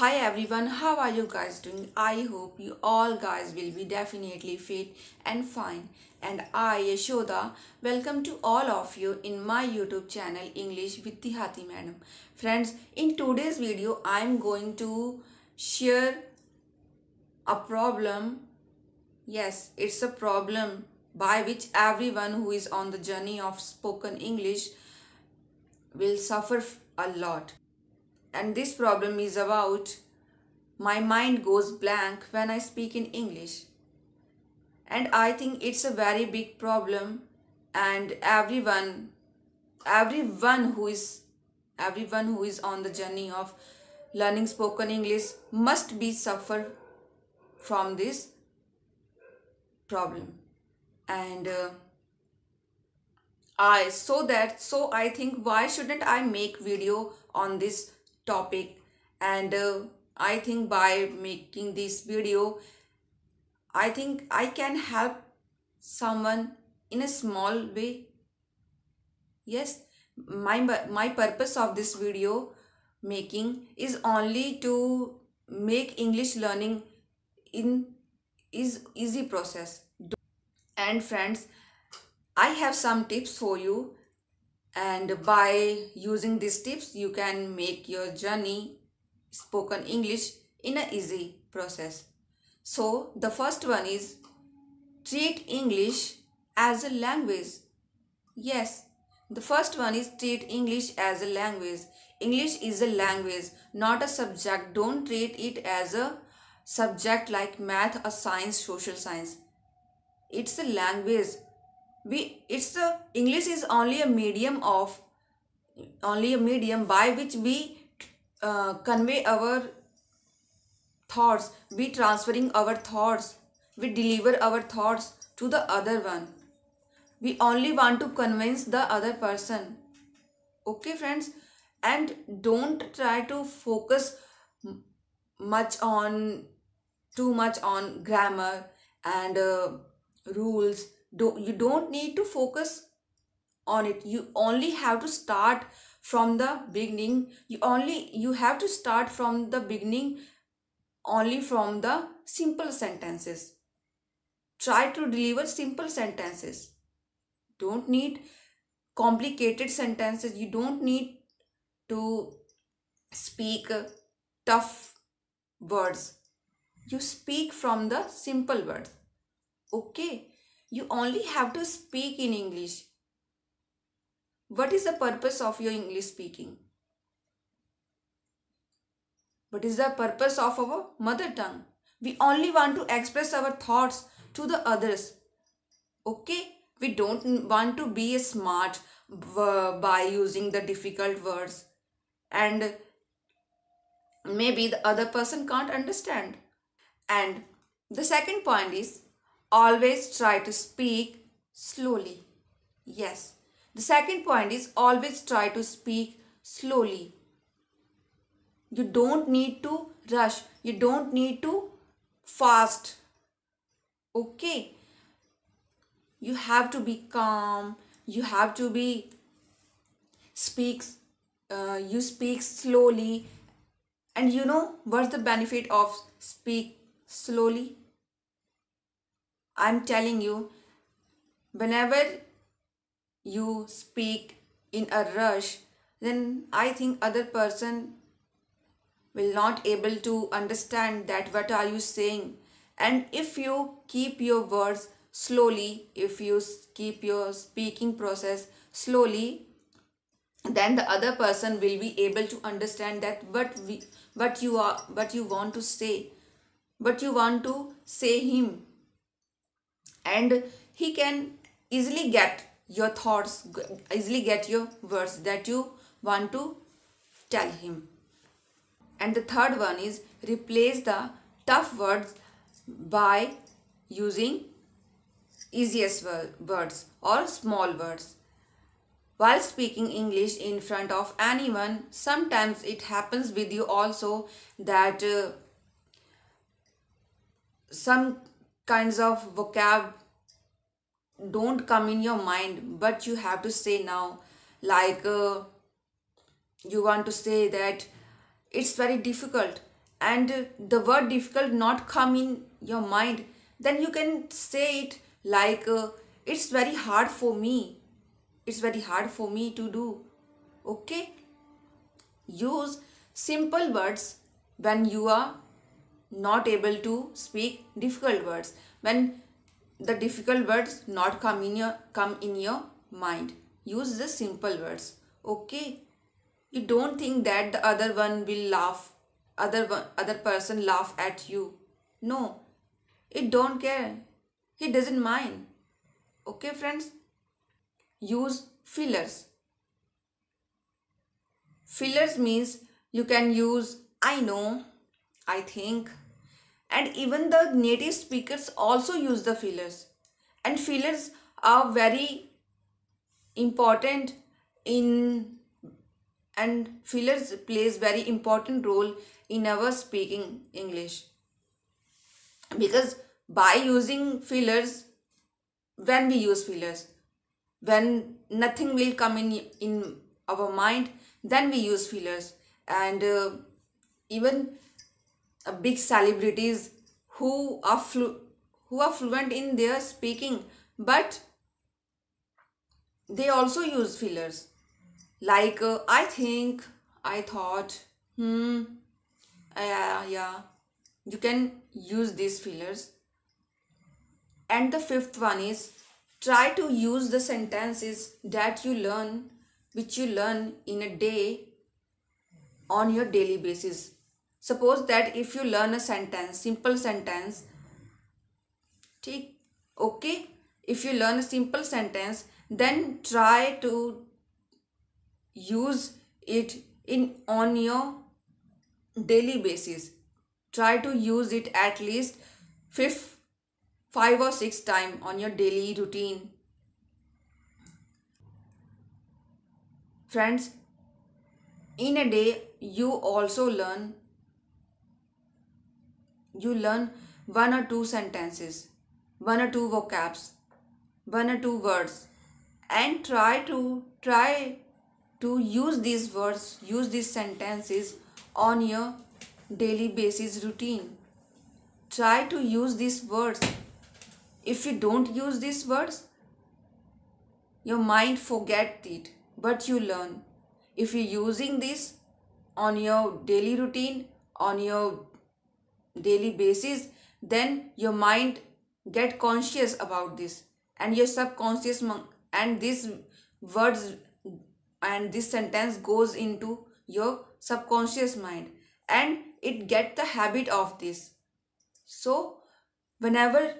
Hi everyone, how are you guys doing? I hope you all guys will be definitely fit and fine. And I, Yashoda, welcome to all of you in my YouTube channel English with Dehati Madam. Friends, in today's video, I am going to share a problem. Yes, it's a problem by which everyone who is on the journey of spoken English will suffer a lot. And this problem is about my mind goes blank when I speak in English. And I think it's a very big problem, and everyone who is on the journey of learning spoken English must be suffer from this problem. And I think, why shouldn't I make video on this topic? And I think by making this video, I think I can help someone in a small way. Yes, my purpose of this video making is only to make English learning is easy process. And friends, I have some tips for you, and by using these tips you can make your journey spoken English in an easy process. So the first one is treat English as a language. English is a language, not a subject. Don't treat it as a subject like math or science, social science. It's a language. English is only a medium by which we convey our thoughts. We transferring our thoughts. We deliver our thoughts to the other one. We only want to convince the other person. Okay, friends, and don't try to focus too much on grammar and rules. You don't need to focus on it. You only have to start from the beginning. You have to start from the beginning, only from the simple sentences. Try to deliver simple sentences. Don't need complicated sentences. You don't need to speak tough words. You speak from the simple words. Okay. You only have to speak in English. What is the purpose of your English speaking? What is the purpose of our mother tongue? We only want to express our thoughts to the others. Okay? We don't want to be smart by using the difficult words. And maybe the other person can't understand. And the second point is, always try to speak slowly. You don't need to rush. You don't need to fast. Okay. You have to be calm. You have to be speak slowly. And you know what's the benefit of speak slowly? I'm telling you, whenever you speak in a rush, then I think other person will not able to understand that what are you saying. And if you keep your words slowly, if you keep your speaking process slowly, then the other person will be able to understand that what you want to say him. And he can easily get your thoughts, easily get your words that you want to tell him. And the third one is replace the tough words by using easiest words or small words. While speaking English in front of anyone, sometimes it happens with you also that some kinds of vocab don't come in your mind, but you have to say now, like you want to say that it's very difficult, and the word difficult not come in your mind, then you can say it like it's very hard for me. It's very hard for me to do. Okay? Use simple words when you are not able to speak difficult words. When the difficult words not come in your mind, use the simple words. Okay? You don't think that the other one will laugh. Other person laugh at you. No. It don't care. He doesn't mind. Okay, friends? Use fillers. Fillers means you can use I know, I think, and even the native speakers also use the fillers. And fillers are very important and fillers plays very important role in our speaking English. Because by using fillers, when we use fillers, when nothing will come in our mind, then we use fillers. And even big celebrities who are fluent in their speaking, but they also use fillers. Like I think, I thought, yeah. You can use these fillers. And the fifth one is try to use the sentences that you learn, which you learn in a day on your daily basis. Suppose that if you learn a sentence, simple sentence, okay? If you learn a simple sentence, then try to use it on your daily basis. Try to use it at least 5 or 6 times on your daily routine. Friends, in a day you also learn 1 or 2 sentences, 1 or 2 vocabs, 1 or 2 words, and try to use these words, use these sentences on your daily basis routine. Try to use these words. If you don't use these words, your mind forget it, but you learn. If you're using this on your daily routine, on your daily basis, then your mind get conscious about this, and your subconscious and these words and this sentence goes into your subconscious mind, and it get the habit of this. So whenever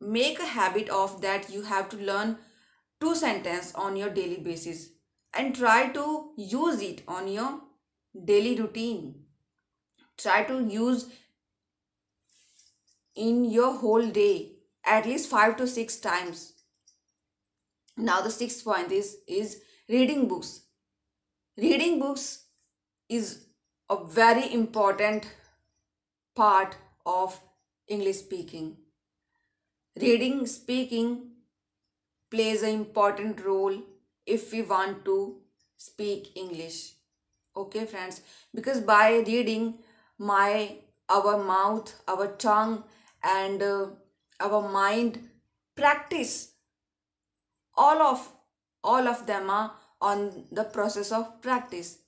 make a habit of that, you have to learn 2 sentences on your daily basis and try to use it on your daily routine. Try to use in your whole day at least 5 to 6 times. Now the sixth point is reading books. Reading books is a very important part of English speaking. Reading, speaking plays an important role if we want to speak English. Okay, friends? Because by reading, our mouth, our tongue and our mind practice. All of them are on the process of practice.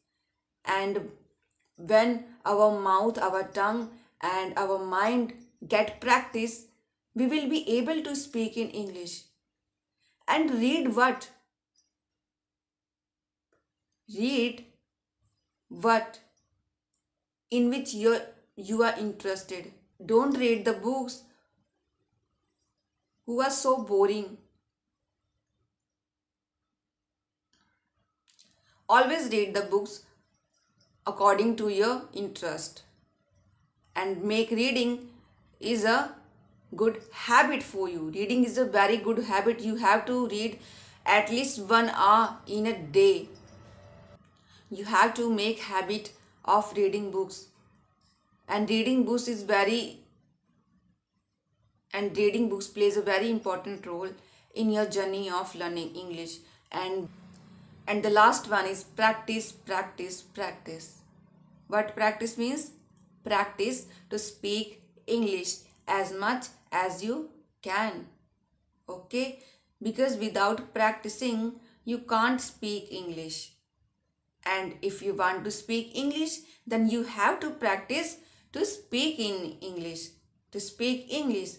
And when our mouth, our tongue and our mind get practice, we will be able to speak in English. And read what? Read what? In which you are interested. Don't read the books who are so boring. Always read the books according to your interest, and make reading is a good habit for you. Reading is a very good habit. You have to read at least 1 hour in a day. You have to make habit of reading books. And reading books plays a very important role in your journey of learning English. And the last one is practice, practice, practice. What practice means? practice to speak English as much as you can. Okay, because without practicing you can't speak English, and if you want to speak English then you have to practice to speak in English, to speak English.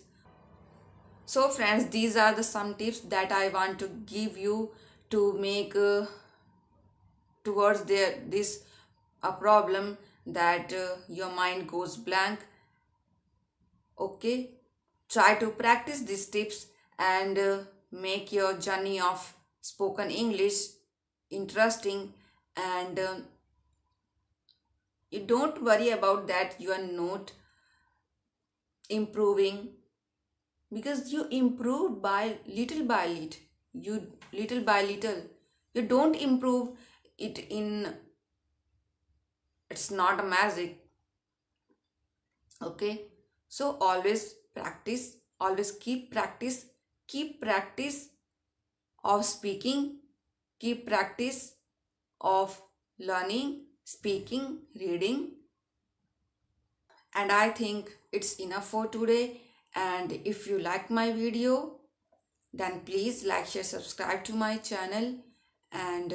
So friends, these are the some tips that I want to give you to make towards this a problem that your mind goes blank. Okay, try to practice these tips and make your journey of spoken English interesting, and you don't worry about that you are not improving, because you improve by little by little. You don't improve it in, it's not a magic. Okay, so always practice, always keep practice of speaking, keep practice of learning, speaking, reading. And I think it's enough for today. And if you like my video, then please like, share, subscribe to my channel, and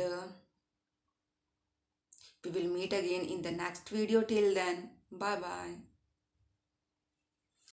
we will meet again in the next video. Till then, bye bye.